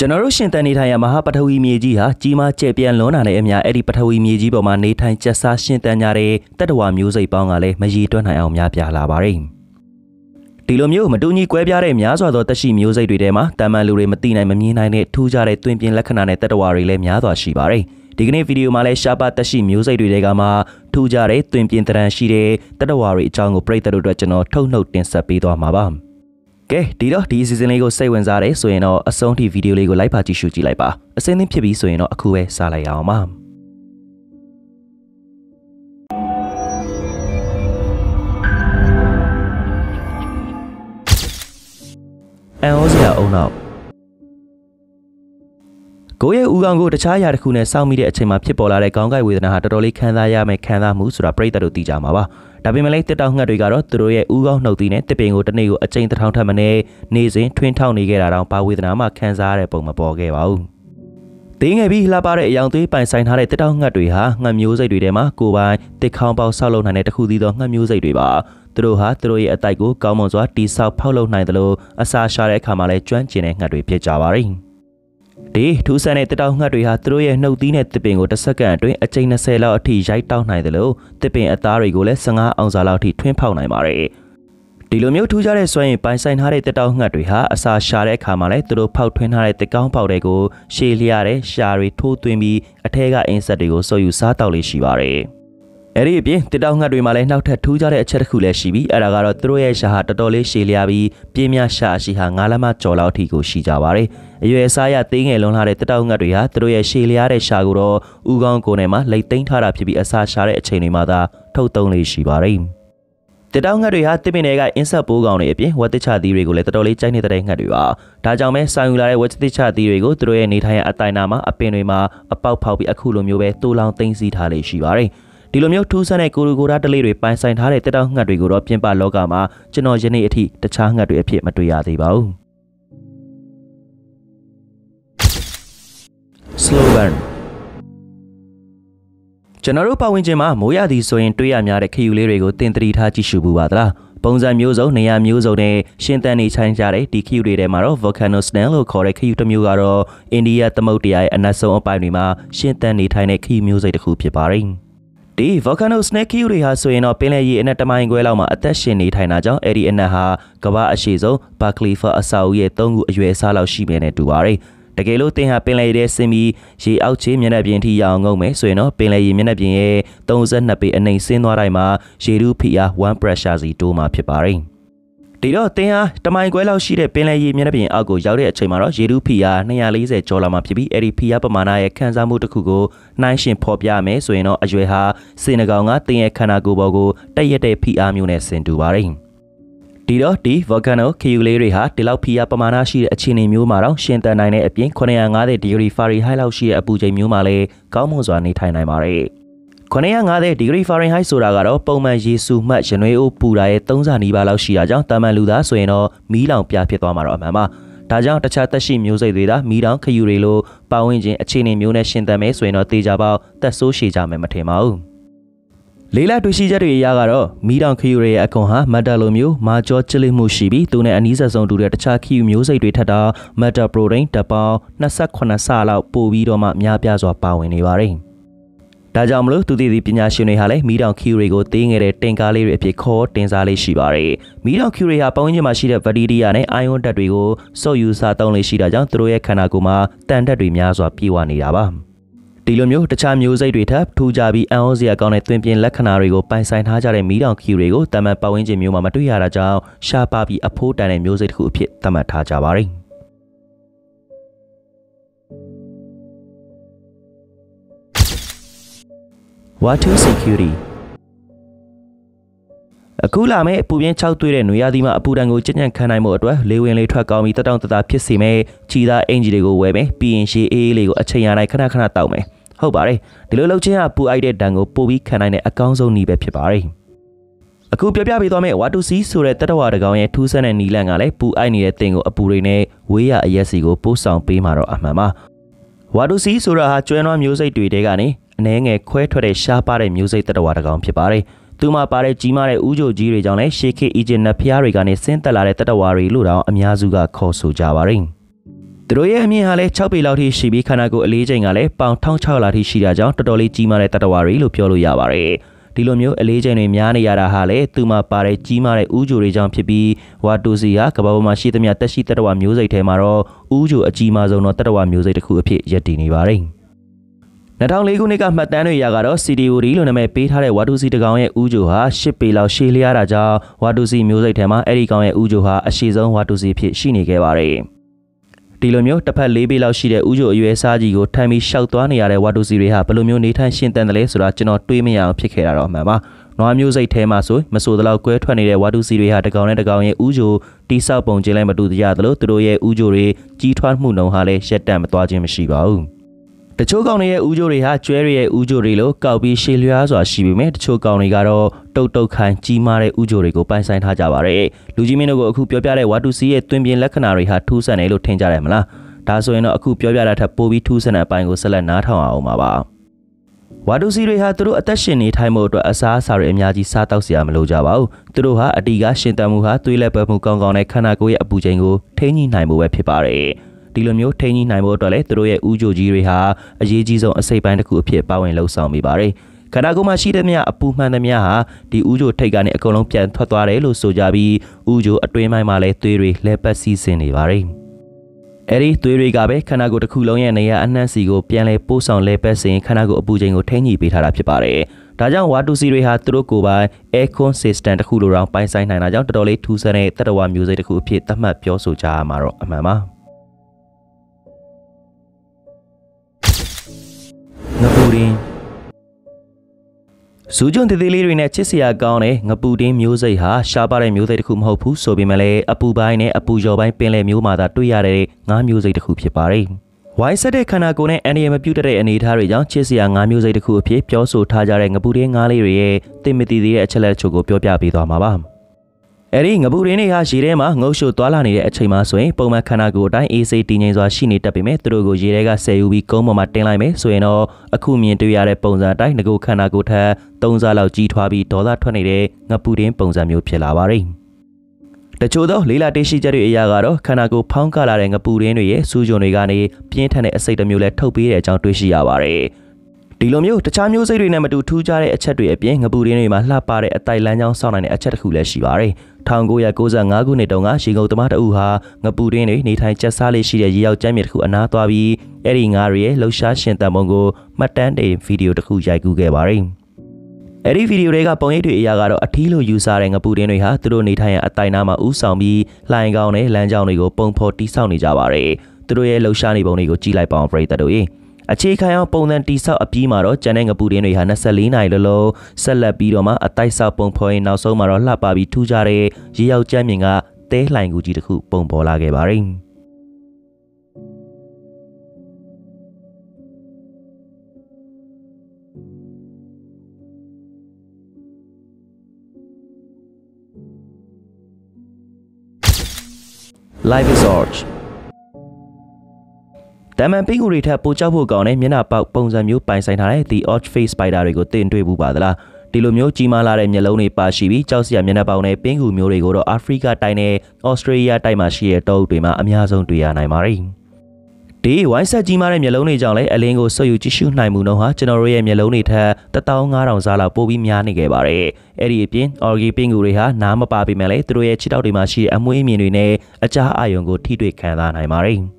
Generation Tanita Maha Patawi Miejiha, Jima Chepian Lona Emia, Eddie Patawi Mieji Boma, Nathan Chassa Shintanare, Tatawa Music Bangale, Majitona Elmia Pialabari. Tilomio, Maduni Quebiare Miazo, Tashi Music Ridema, Tamalure Matina Mamina, Tujare Twimpian Lacanane, Tatawari Lemiazo Shibari. Digne video Malaysia Patashi Music Ridegama, Tujare Twimpian Transhire, Tatawari Chango Prater Regional, Tonote and Sapito Mabam. Okay, this is Lego Saiwanzare, so you know a soundy video Lego Lipa Tishuji Lipa. A sending PB, so you know a Kue Salaya Mam. And also, yeah, oh no. Goya Ugango, the Chaya Kuna, some media Chema Pipola, a Gonga with Nahatoli, Kandaya, Mekana, Musura, Preta, Tijamava. Tabimalated Danga Rigaro, Throye Ugo Notine, Tipping with the new, a chain the town Tamane, Nazi, Twin Town Nigera, around Pow with Nama, Kanzare, Pomapo gave out. Thing a bee lapare, young tip, and sign her at the Danga Driha, and music with Emma, go by, take compound salon and at Hudidong, and music with her. Through her, through a taigo, Gamozwa, T. Sao Paulo, Nidalo, a Sashare, Kamale, Janjin, and Gadri Pijawaring. They two senate down at Rihatru, no din at the ping with a secondary, a chain a sailor or tea jai down neither low, tipping at Tarigule, Sanga, Anzalati, £20 I marry. Dilomio two jare swing by sign her at the down at Riha, a sa share, Kamale, through pout twin her at the compound ego, she liare, shari, two twimby, a tega in Sadigo, so you satali shibari. Eribi, the down at Rimale now tattoo jare a cherkule shibi, Aragaro through a shahatoli, shiliabi, Pimia shashi hangalama, cholatigo shijawari. USA thing alone had it down at Ria through a Shiliare Shaguro, Ugon Konema, late Taint Harapi, a Sashare, a Chenimada, Totoni Shibari. The down at Ria Timinega in Sapugon Epi, what the Chadi regulated only Chinese Rangadua. Tajame Sangular, what the Chadi rego through a Nitaya Atainama, a Penima, a Pau Paupi, a Kulumue, two long things it Hale Shibari. Dilomio two son a Kurugura delivery by Saint Hare, the down at Riguro, Pimpa Logama, Genogenity, the Changa to appear Matuya de Bao. Slow burn. General Winjema, Moya di so in Tuya Mare Kyulirego, Tentri Hachi Shubuadra, Ponza Muso, Nea Muso ne, Shintani Chanjare, Dikuri de Maro, Volcano Snello, Correct Utamugaro, India Tamotia, and Naso Opinima, Shintani Tine Key Music Hooping. The Volcano Snake Yuri has so in a penny in a Tamanguelama, Attachini Tainaja, Eddie and Naha, Kaba Ashizo, Buckley for Asawi, Tongu, Uesala Shimene Duari. The Galo thing happened like this to me. She out came in a binti young woman, so you know, Pinlay Minabine, Thousand Napi and Nasin Waraima, she do Pia, one precious Duma Pipari. Dido Thea, Tamanguela, she did Pinlay Minabin, Ago Jari, Chimara, she do Pia, Nealize, Cholama Pibi, Eri Pia Pamana, Kanzamuta Kugo, Naishin Pop Yame, so you know, Ajueha, Sinaganga, Thea Kanago Bogo, Tayete Pia Munes and Duari. Dido di Volcano, Kiuleriha, Dilau Pia Pamana, she a chini mumaro, Shinta Nine Epin, Koneanga de Diri Fari, Hilau she a Puja Mumale, Gamozani Tainai Mare. Koneanga de Diri Fari Hai Suragaro, Poma Jisu, Machineo, Purae, Tonzani Balau Shiajan, Tamaluda, Sueno, Milan Pia Pietomaro Mama. Tajang Tachata she music vida, Milan, Kiurelo, Pawinjin, a chini mune Shintame, Sueno Tijabao, Tasso Shijame Matemao. Leila to Shijari Yagaro, Midan Kure Akonha, Madalomio, Majo Chili Mushibi, Tune and Izazon to the Chaki Music Ritada, Mata Prorain, Tapao, Nasakona Sala, Povidoma, Miapias or Pau in Ivarin. Tajamlo to the Pinashune Hale, Midan Kurego thing at a Tenkali Repico, Tenzale Shibari. Midan Kure Aponia Mashida Vadidiane, Ion Tadrigo, so you sat only Shidajan through a Kanaguma, Tandadimias or Piwani Abam. Dilomio, the charm music retap, two jabi, and Ozia gone at Twimpian Lacanarigo, by Saint Hajar and Midan Kirego, Tamapawinj Muma to Yarajao, Shapabi, a port and a music who pit Tamatajavari. What to security? A coolame, Pubian Chow to Nuyadima, Pudango Chin, Kanaimo, Lewin later come it down to the Pisime, Chida, Angeligo Weme, being she a Lego, a Chayana, Kanakana Taume. How barry? The Lolochia, Pu Ide Dango, Pubi, Kanane, a council Nibe Pipari. A cool Pia Bitome, what to see, Suret Tatawatagone, Tusan and Nilangale, Pu I need a thing, a Purine, we are yes, go, Pusan Pimaro, Amama. What to see, Sura Hachuano music to Idegani, Nang a quet to a sharp party music Tatawatagon Pipari. Tuma Pare Jimare Ujo Jiri Jane, Shake Ijin Napiarigani, Santa Laretta Wari Lura, Amiazuga Kosu Jawarin. Today, I have a chop bill out here. She be cana go alleging a pound tongue child out here. She is a totally chimare tatawari, Lupiolu Yavari. Tilomio alleging a miana yara hale, Tuma pare chimare uju rejam pibi, Watuzia, Kabama shitamiatashi tatawa music temaro, Uju a chimazo no tatawa music kupi jetini varing. Natang Legunica Matano Yagaro, City Urilo Name Pitare, Watuzi the Gawe Ujuha, Shipila, Shilia Raja, Watuzi Music Tema, Erikawe Ujuha, Ashizon, Watuzi Shini Gavari. Tilomio, Tapa Libi Laushida Ujo, USAG, go Tammy Shoutuaniare, Watuzi Reha, Palumio, Nitan Shintan Lesurachino, Twimia, Pikera, Mama. No music Tema, so, Masudala, Quetani, Watuzi Reha, the Gawe Ujo, Tisa Ponjilema to the Yadlo, Troye Ujore, G12 Muno Hale, Shetam, Twajim Shiba. The Chogoni Ujori had Jerry Ujorilo, Kaubi Shilias or Shibimet, Chogonigaro, Toto Kan, Chimare Ujorigo, Pansan Hajavare, Lujimino Kupiopare, what to see a Twimbian Lacanari had two san elo tenjaremla, Taso and a Kupiopara Tapobi, two san a pango salana, Mava. What do Siri had through attention it time out to Asas or Emiaji Satausiam Lojavao, Truha, Adiga Shintamuha, Tuilepa Mukongone, Kanagoi, Abujango, Teni Naimu Pipare. Tilomio, Tiny Naimo Tole, Troye Ujo Jiriha, a Jizon, a Saban Kupia, Bowen Losam Bibare. Kanagoma Shidamia, a Pumanamiaha, the Ujo Tegani, a Colombian Totarelo Sojabi, Ujo, a Twema Male, Turi, Lepa Season Ibare. Eri, Turi Gabe, Kanago the Kuloyania, and Nansigo, Pianle, Poson Lepa, saying Kanago Bujango, Tiny Pitara Pipare. Tajan Watu Siriha, Trokoba, a consistent Huluran, Pinesign, and Ajan Tole, Tusane, Tatawa Music Kupia, Tama Pio Soja, Maro, Mama. Sujun the delivery in a chisia gone, Napudi, Muse, Ha, Shabare Muse, whom Hopu, Sobimele, Apubine, Apujobai, Pele, Mumada, Tuyare, Nam Muse, the Kupipari. Why said a canagone, any amputere and Itari, young chisia, Nam Muse, the Kupi, Pioso, Tajare, Napudi, Nali, Timothy, the Echel, Chogo, Piopi, Mabam. Eri, Napudini, Hashirema, Nosho, Tolani, Echimaswe, Poma Canago, Dai, Ese, Tines, or Shini, Tapime, Trogo, Jirega, Seubi, Como, Matelame, Sueno, Akumi, Tuyare, Ponza, Dai, Nago, Canagota, Tonza, Lao, G12, Tola, 20 day, Napudin, Ponza, Mupilavari. The Chodo, Lila Deshijari, Yagaro, Canago, Pankala, and Napudini, Sujonigani, Pientane, Acetamula, Topi, Chantushiavari. Tilomio, the Cham Muse, remember to Tujare, a Chatri, being a Budini, Malapare, a Thailand, son, and a Chatula Shivari. Tango Yakoza Nagu Nedonga, Shigo Tomata Uha, Napudene, Nitai Chasali Shida Yao Jamir Huanatabi, Eri Ngari, Losha Shenta Mongo, Matande video the Kuja Gugebari. Eri video rega pointed to Yagaro, Atilo Usaranga Pudene Hatro Nitai Atainama Usambi, Langone, Lanjanigo, Pompo Tisani Javari, Troye Loshani Bonigo Chilai Pompre Tadoe. A Chekayan Ponan Tisa Apimaro, Jananga Pudene Hana Salina Lolo, Sala Biroma, a Taisa Pompoin, now so Maro La Babi Tujare, Jiao Jaminga, Te Languji the Hoop Pompo Lagabaring. Life is Orch. Taman Pinguri Tapuchabu Gone, Mina Pau Ponzamu, Pinesign, the Orch Face by Darigo, Tin to Bubadala, Tilomio, Chimala, and Yaloni Pashibi, Chausia, Minapone, Pingu Murigo, Africa, Tine, Australia, Timashia, Totema, Amazon to Yanaimari. T. Wisa Jimara Meloni Jale, Alingo, Soyuchishu, Naimunoha, Genore, Melonita, the Town Around Zala, Bobi Miani Gabare, Edipian, Orgi Pinguriha, Nama Papi Mele, through a Chitaudimashi, Amuimine, Acha Ayongo, Tidwe Kananaimari.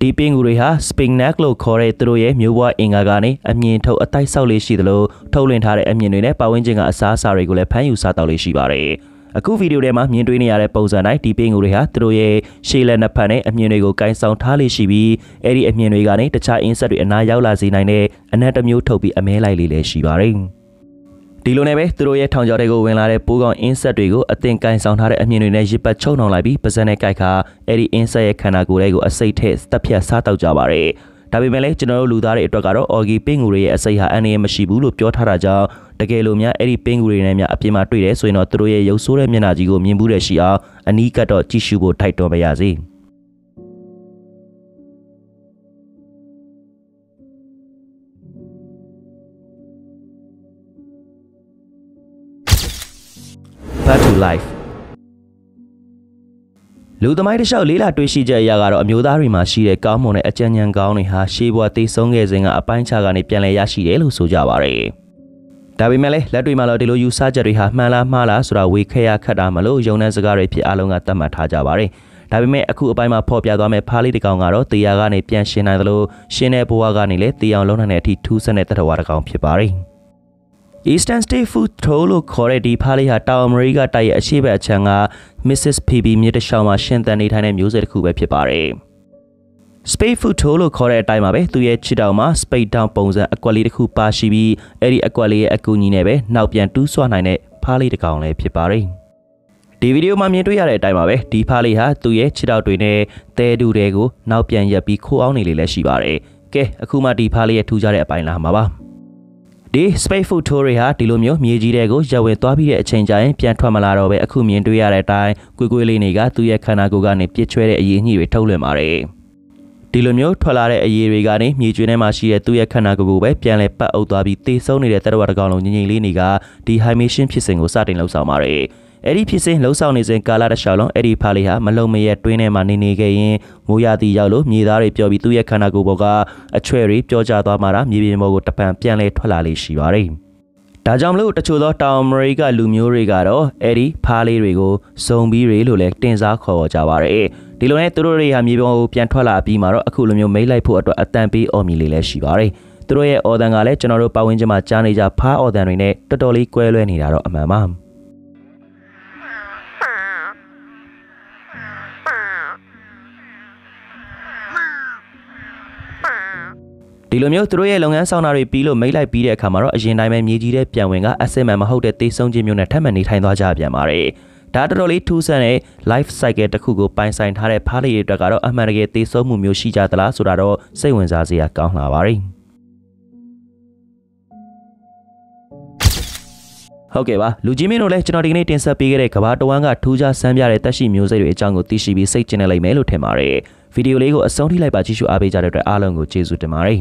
Deeping Uriha, Sping Naglo, Kore, Troye, Muwa, Ingagani, Amiento, a Thai Sali Shidlo, Tolin Hare, Amune, Pawinjing, a Sasa regular Panu Satali Shibare. A cool video dema, Mutini Araposa night, Deeping Uriha, Troye, Sheila Napane, Amunego, Kai Sound Tali Shibi, Eri Amunegani, the Chai Insert, and Nayao Lazinane, another Mutopi Amela Lile Shibare. Dilonebe, Troye, Tanjarego, when I Pugon, Insadrigo, a thing Kai Sound Hare, Amunegi, but Chono Labi, Pasanekaika, Eri Insa Kanagurego, a say test, Tapia Sato Jabare. Tabimele, General Ludare Togaro, Ogi Pinguri, a say her anime Shibulu, Piotaraja, Tagelumia, Eri Pinguri, Namia, Apima Tride, so in Troye, Yosura Minajigo, Mimbureshia, Anika, Chishubo, Taito Bayazi. Life လူသမိုင်းတစ်လျှောက်လေးလာတွေ့ရှိချက်အရကတော့အမျိုးသားတွေမှာရှိတဲ့ကောင်းမွန်တဲ့အကြံဉာဏ်ကောင်းတွေဟာရှေးဘဝတည်ဆုံးခဲ့စဉ်ကအပိုင်းခြားကနေပြန်လည်ရရှိတယ်လို့ဆိုကြပါရယ်။ဒါပေမဲ့လည်းလက်တွေ့မှာတော့ဒီလိုယူဆချက်တွေဟာမှန်လားမှားလားဆိုတာဝေခရခတ်တာမလို့ယုံတဲ့စကားတွေဖြစ်အားလုံးကသတ်မှတ်ထားကြပါရယ်။ဒါပေမဲ့အခုအပိုင်းမှာဖော်ပြသွားမယ့်ဖားလေးတစ်ကောင်ကတော့တေယာကနေပြန်ရှင်နိုင်သလိုရှင်တဲ့ဘဝကနေလည်းတေအောင်လုံးနိုင်တဲ့အထိထူးဆန်းတဲ့တတဝါတစ်ကောင်ဖြစ်ပါရယ်။ Eastern State Food Troll လို့ခေါ်တဲ့ဒီဖားလေးဟာတောင်အမေရိကတိုက်ရဲ့အရှေ့ဘက်အခြမ်းက Mrs. PB မြေတလျှောက်မှာရှင်သန်နေထိုင်တဲ့မျိုးဆက်တစ်ခုပဲဖြစ်ပါတယ်။ Spade Food Troll လို့ခေါ်တဲ့အတိုင်းမှာပဲသူရဲ့ခြေတောင်မှာ Spade Down ပုံစံအကွက်လေးတစ်ခုပါရှိပြီးအဲ့ဒီအကွက်လေးရဲ့အကူအညီနဲ့ပဲနောက်ပြန်တူးဆွနိုင်တဲ့ဖားလေးတစ်ကောင်လည်းဖြစ်ပါတယ်။ဒီဗီဒီယိုမှာမြင်တွေ့ရတဲ့အတိုင်းမှာပဲဒီဖားလေးဟာသူရဲ့ခြေတောင်တွေနဲ့သဲတူတွေကိုနောက်ပြန်ရက်ပြီးခိုးအောင်နေလေလည်းရှိပါတယ်။ကဲအခုမှဒီဖားလေးရဲ့ထူးခြားတဲ့အပိုင်းလာမှာပါ။ဒီ Spade Food Troll တွေဟာဒီလိုမျိုးမြေကြီးတွေကိုရဝယ်သွားပြီးတဲ့အချိန်ကျရင်ပြန်ထွက်မလာတော့ပဲအခုမြင်တွေ့ရတဲ့အတိုင်းကွေးကွေးလေးတွေကသူ့ရဲ့ခန္ဓာကိုယ်ကနေပြစ်ချွဲတဲ့အရည်အညွှန်းတွေထုတ်လွှင့်ပါတယ်။ဒီလိုမျိုးထွက်လာတဲ့အရည်တွေကနေမြေကျွင်းထဲမှာရှိတဲ့သူ့ရဲ့ခန္ဓာကိုယ်ကိုပဲပြန်လည်ပတ်အုပ်သွားပြီးသေဆုံးနေတဲ့တရဝတစ်ကောင်လုံးငြိမ်ငြိမ်လေးတွေကဒီ hibernation ဖြစ်စဉ်ကိုစတင်လှုပ်ဆောင်ပါတယ်။အဲ့ဒီဖြစ်စဉ်လှုပ်ဆောင်နေစဉ်ကာလတစ်လျှောက်လုံးအဲ့ဒီဖားလေးဟာမလုံမရဲ့တွင်းထဲမှာနေနေခဲ့ရင်မိုးရာသီရောက်လို့မြေသားတွေပျော်ပြီးသူ့ရဲ့ခန္ဓာကိုယ်ပေါ်ကအချွဲတွေပျော်ကျသွားမှတာမြေပြင်ပေါ်ကိုတပံပြန်လဲထွက်လာလေးရှိပါတယ်။ဒါကြောင့်မလို့တချို့သောတောင်အမေရိကလူမျိုးတွေကတော့အဲ့ဒီဖားလေးတွေကိုဇုံပြီးတွေလို့လည်းတင်စားခေါ်ကြပါတယ်။ဒီလိုနဲ့သူတို့တွေဟာမြေပေါ်ကိုပြန်ထွက်လာပြီးမှတော့အခုလိုမျိုးမိတ်လိုက်ဖို့အတွက်အတန်ပေးအော်မြည်လေးလည်းရှိပါတယ်။သူတို့ရဲ့အော်သံကလည်းကျွန်တော်တို့ပတ်ဝန်းကျင်မှာကြားနေကြဖားအော်သံတွေနဲ့တော်တော်လေးကွဲလွဲနေတာတော့အမှန်ပါ။ဒီလိုမျိုးသူတို့ရဲ့လုပ်ငန်းဆောင်တာတွေပြီးလို့မိတ်လိုက်ပြီးတဲ့အခါမှာတော့အရင်တိုင်းပဲမြေကြီးတဲ့ပြန်ဝင်ကအစစ်မှန်မဟုတ်တဲ့သေဆုံးခြင်းမျိုးနဲ့ထပ်မံနေထိုင်သွားကြပြန်ပါတယ်။ဒါတော်တော်လေးထူးဆန်းတဲ့ life cycle တစ်ခုကိုပိုင်ဆိုင်ထားတဲ့ဖားလေးတွေအတွက်ကတော့အမှန်တကယ်သေဆုံးမှုမျိုးရှိကြသလားဆိုတာတော့စိတ်ဝင်စားစရာကောင်းလာပါတယ်။ဟုတ်ကဲ့ပါလူကြီးမင်းတို့လည်းကျွန်တော်ဒီကနေ့တင်ဆက်ပေးခဲ့တဲ့ကမ္ဘာတဝန်းကထူးခြားဆန်းပြတဲ့တက်ရှိမျိုးစိတ်တွေအကြောင်းကိုသိရှိပြီးစိတ်ကျဉ်နေလိမ့်မယ်လို့ထင်ပါတယ်ဗီဒီယိုလေးကိုအဆုံးထိလိုက်ပါကြည့်ရှုအားပေးကြတဲ့အတွက်အားလုံးကိုကျေးဇူးတင်ပါတယ်